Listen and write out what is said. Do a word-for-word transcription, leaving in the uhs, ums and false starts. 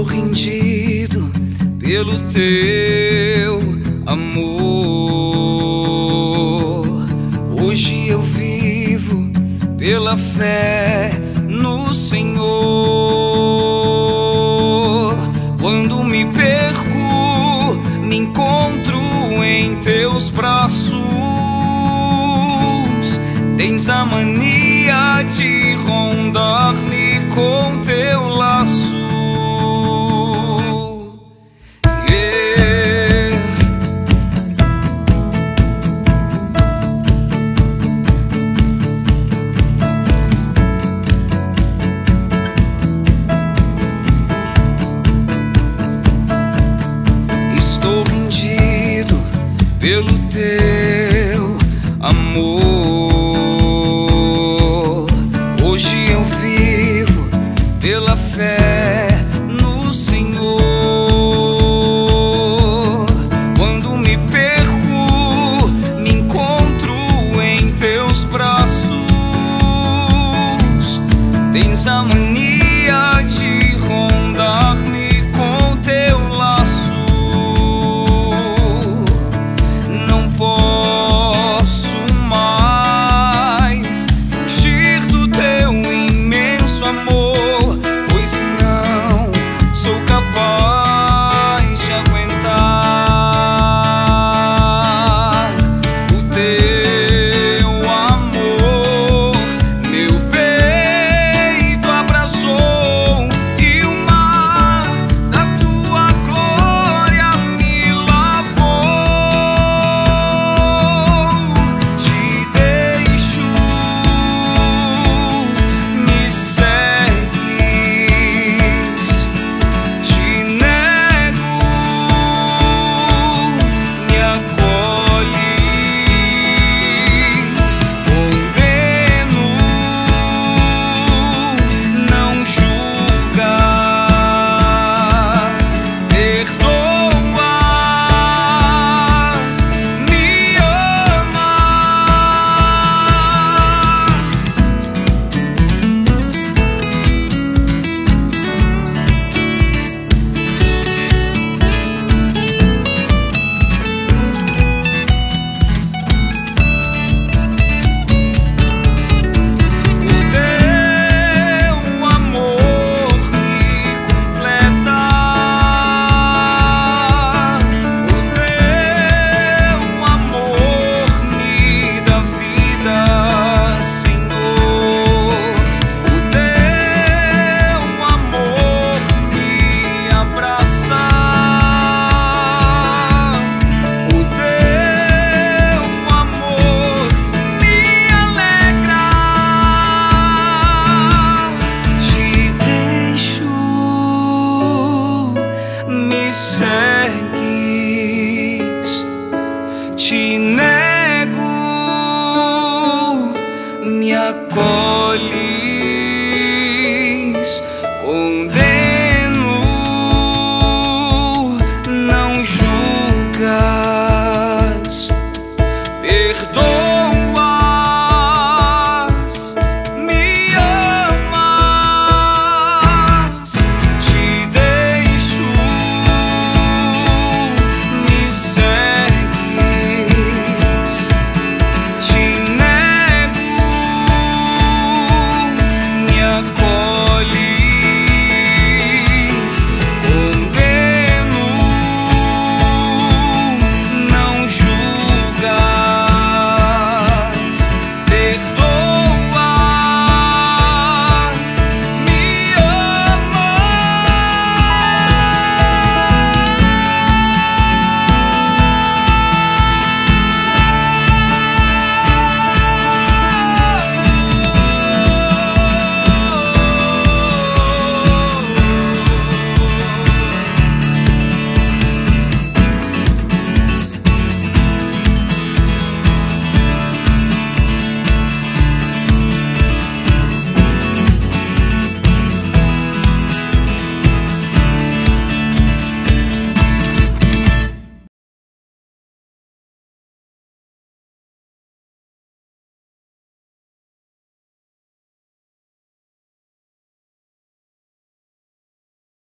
estou rendido pelo teu amor. Hoje eu vivo pela fé no Senhor. Quando me perco, me encontro em teus braços. Tens a mania de rondar-me com teu laço. Yeah. Estou rendido pelo teu amor. Hoje eu vivo pela fé.